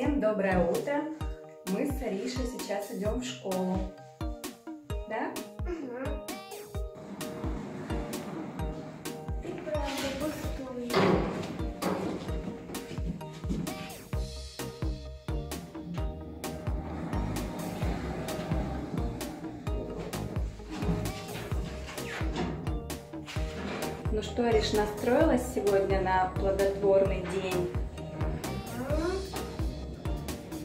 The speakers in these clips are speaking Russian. Всем доброе утро! Мы с Аришей сейчас идем в школу. Да? Угу. Ты правда пустую. Ну что, Ариш, настроилась сегодня на плодотворный день?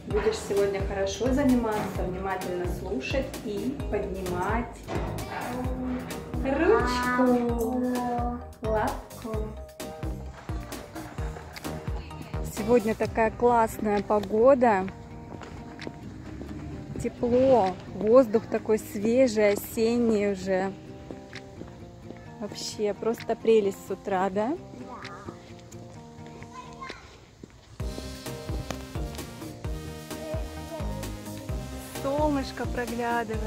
Будешь сегодня хорошо заниматься, внимательно слушать и поднимать ручку, лапку. Сегодня такая классная погода, тепло, воздух такой свежий, осенний уже. Вообще просто прелесть с утра, да? Солнышко проглядывает.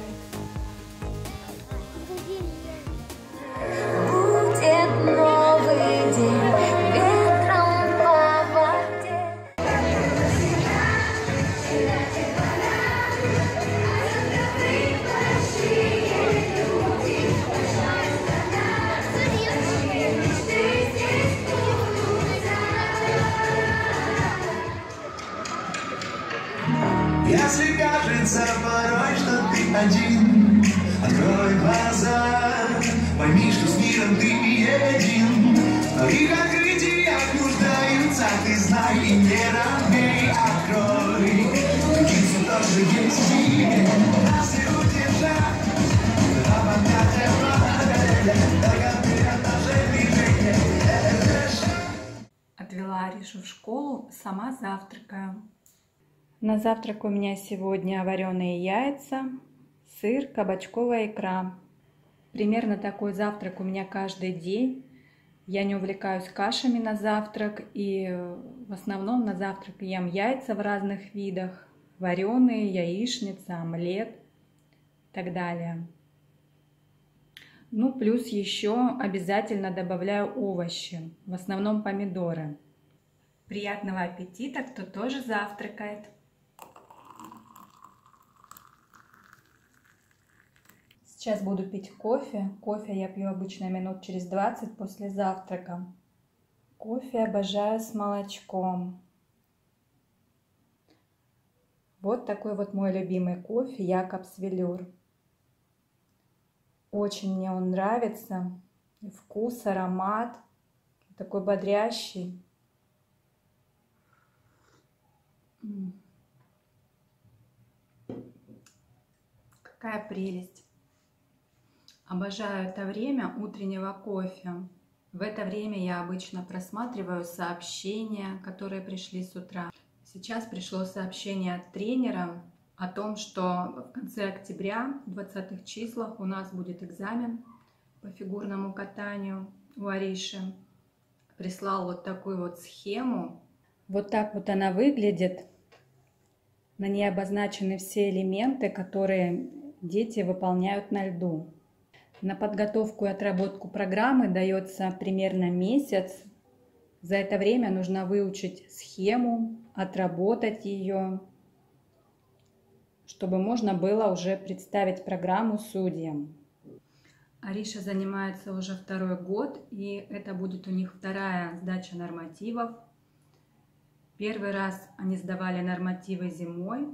Будет новый день, ветром по воде. Если кажется порой, что ты один, открой глаза, пойми, что с миром ты не един. В твоих открытиях нуждаются, ты знай, и не робей, открой. Учиться тоже есть в тебе, нас и удержать. Отвела Аришу в школу, сама завтракаю. На завтрак у меня сегодня вареные яйца, сыр, кабачковая икра. Примерно такой завтрак у меня каждый день. Я не увлекаюсь кашами на завтрак, и в основном на завтрак ем яйца в разных видах. Вареные, яичница, омлет и так далее. Ну, плюс еще обязательно добавляю овощи, в основном помидоры. Приятного аппетита, кто тоже завтракает. Сейчас буду пить кофе. Кофе я пью обычно минут через 20 после завтрака. Кофе обожаю с молочком. Вот такой вот мой любимый кофе Якобс Велюр. Очень мне он нравится. Вкус, аромат. Такой бодрящий. Какая прелесть. Обожаю это время утреннего кофе. В это время я обычно просматриваю сообщения, которые пришли с утра. Сейчас пришло сообщение от тренера о том, что в конце октября, в 20-х числах, у нас будет экзамен по фигурному катанию у Ариши. Прислал вот такую вот схему. Вот так вот она выглядит. На ней обозначены все элементы, которые дети выполняют на льду. На подготовку и отработку программы дается примерно месяц. За это время нужно выучить схему, отработать ее, чтобы можно было уже представить программу судьям. Ариша занимается уже второй год, и это будет у них вторая сдача нормативов. Первый раз они сдавали нормативы зимой.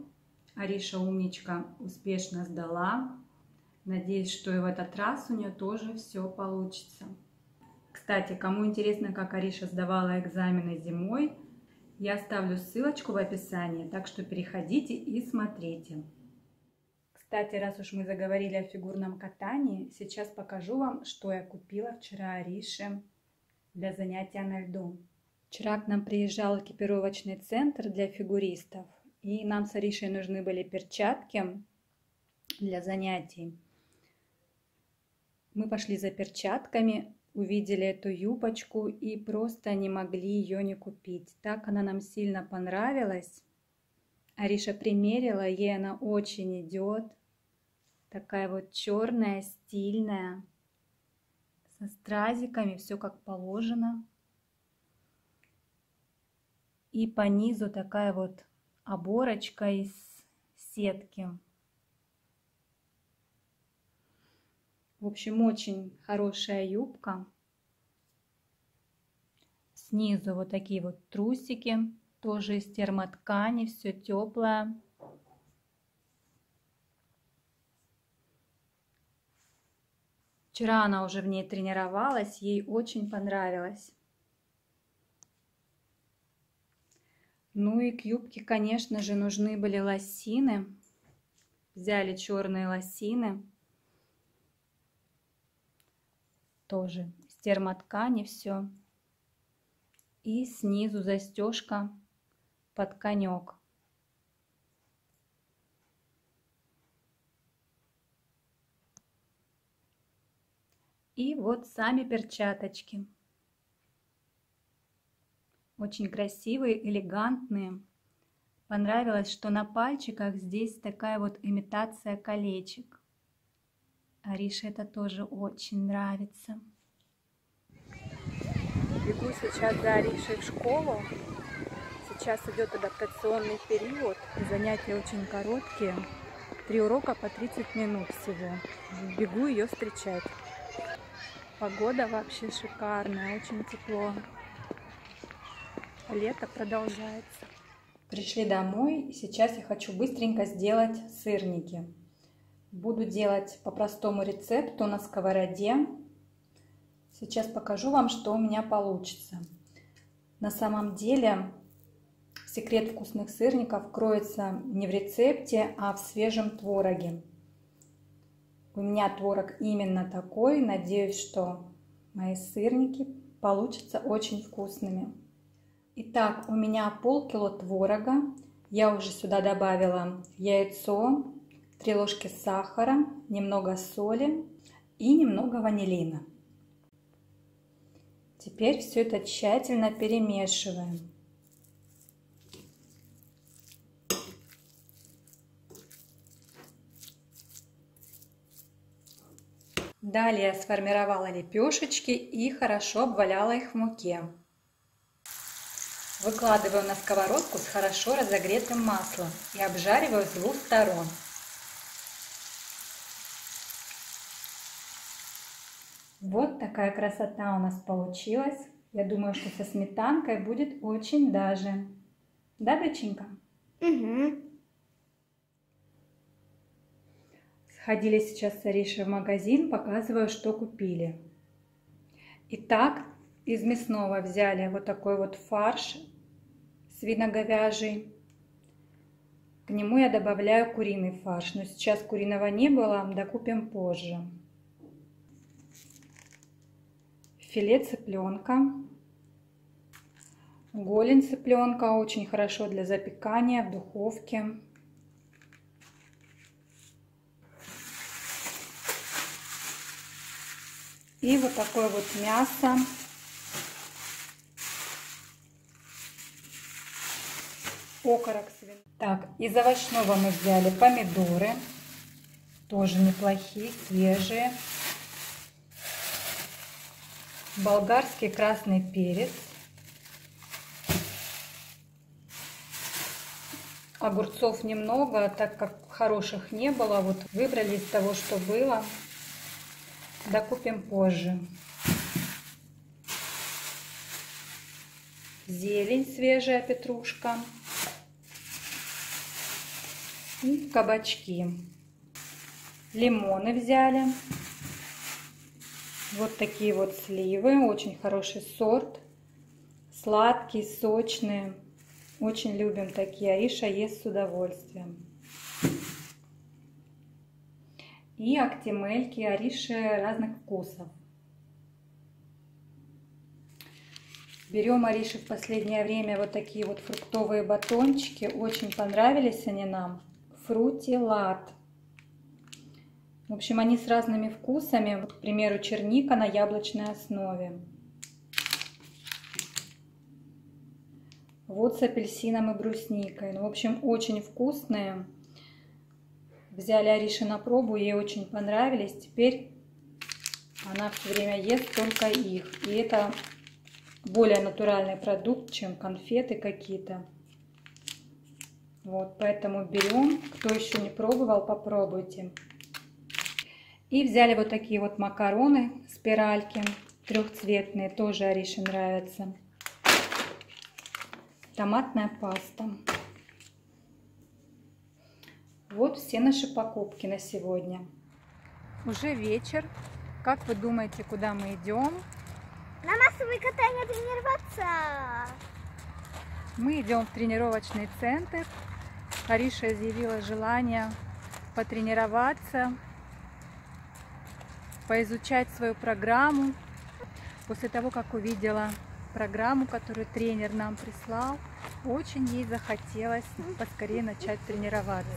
Ариша умничка, успешно сдала. Надеюсь, что и в этот раз у нее тоже все получится. Кстати, кому интересно, как Ариша сдавала экзамены зимой, я оставлю ссылочку в описании, так что переходите и смотрите. Кстати, раз уж мы заговорили о фигурном катании, сейчас покажу вам, что я купила вчера Арише для занятия на льду. Вчера к нам приезжал экипировочный центр для фигуристов, и нам с Аришей нужны были перчатки для занятий. Мы пошли за перчатками, увидели эту юбочку и просто не могли ее не купить. Так она нам сильно понравилась. Ариша примерила, ей она очень идет. Такая вот черная, стильная, со стразиками, все как положено. И по низу такая вот оборочка из сетки. В общем, очень хорошая юбка. Снизу вот такие вот трусики, тоже из термоткани, все теплое. Вчера она уже в ней тренировалась, ей очень понравилось. Ну и к юбке, конечно же, нужны были лосины. Взяли черные лосины. Тоже из термоткани все. И снизу застежка под конек. И вот сами перчаточки. Очень красивые, элегантные. Понравилось, что на пальчиках здесь такая вот имитация колечек. Арише это тоже очень нравится. Бегу сейчас за Аришей в школу. Сейчас идет адаптационный период. Занятия очень короткие. 3 урока по 30 минут всего. Бегу ее встречать. Погода вообще шикарная, очень тепло. Лето продолжается. Пришли домой, и сейчас я хочу быстренько сделать сырники. Буду делать по простому рецепту на сковороде. Сейчас покажу вам, что у меня получится. На самом деле, секрет вкусных сырников кроется не в рецепте, а в свежем твороге. У меня творог именно такой. Надеюсь, что мои сырники получатся очень вкусными. Итак, у меня полкило творога. Я уже сюда добавила яйцо, 3 ложки сахара, немного соли и немного ванилина. Теперь все это тщательно перемешиваем. Далее сформировала лепешечки и хорошо обваляла их в муке. Выкладываю на сковородку с хорошо разогретым маслом и обжариваю с 2 сторон. Вот такая красота у нас получилась. Я думаю, что со сметанкой будет очень даже. Да, доченька? Угу. Ходили сейчас с Аришей в магазин, показываю, что купили. Итак, из мясного взяли вот такой вот фарш свино-говяжий. К нему я добавляю куриный фарш, но сейчас куриного не было, докупим позже. Филе цыпленка. Голень цыпленка, очень хорошо для запекания в духовке. И вот такое вот мясо. Окорок свиной. Так, из овощного мы взяли помидоры. Тоже неплохие, свежие. Болгарский красный перец. Огурцов немного, так как хороших не было. Вот выбрали из того, что было. Докупим позже. Зелень свежая, петрушка. И кабачки. Лимоны взяли. Вот такие вот сливы. Очень хороший сорт. Сладкие, сочные. Очень любим такие. Ариша ест с удовольствием. И актимельки Ариши разных вкусов. Берем Ариши в последнее время вот такие вот фруктовые батончики. Очень понравились они нам. Фрутилад. В общем, они с разными вкусами. Вот, к примеру, черника на яблочной основе. Вот с апельсином и брусникой. Ну, в общем, очень вкусные. Взяли Аришу на пробу, ей очень понравились. Теперь она все время ест только их. И это более натуральный продукт, чем конфеты какие-то. Вот, поэтому берем. Кто еще не пробовал, попробуйте. И взяли вот такие вот макароны, спиральки, трехцветные, тоже Арише нравятся. Томатная паста. Вот все наши покупки на сегодня. Уже вечер. Как вы думаете, куда мы идем? На массовые катания тренироваться. Мы идем в тренировочный центр. Ариша изъявила желание потренироваться, поизучать свою программу. После того, как увидела программу, которую тренер нам прислал, очень ей захотелось поскорее начать тренироваться.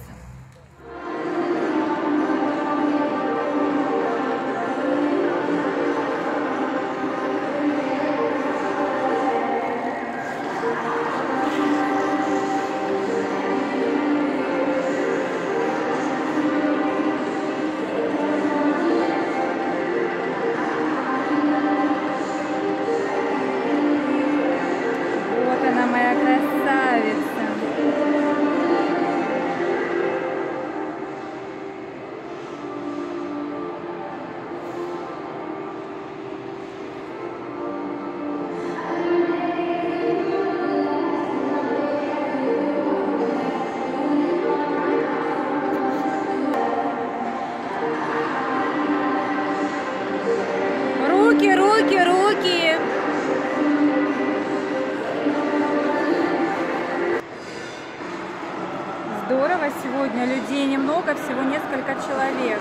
Руки! Здорово сегодня, людей немного, всего несколько человек.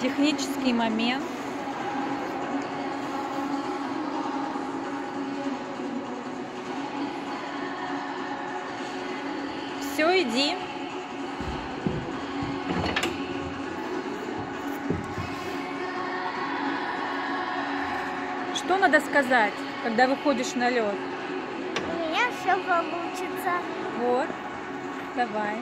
Технический момент. Все, иди. Что надо сказать, когда выходишь на лед? У меня все получится. Вот, давай.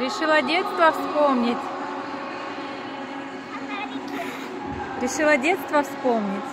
Решила детство вспомнить. Решила детство вспомнить.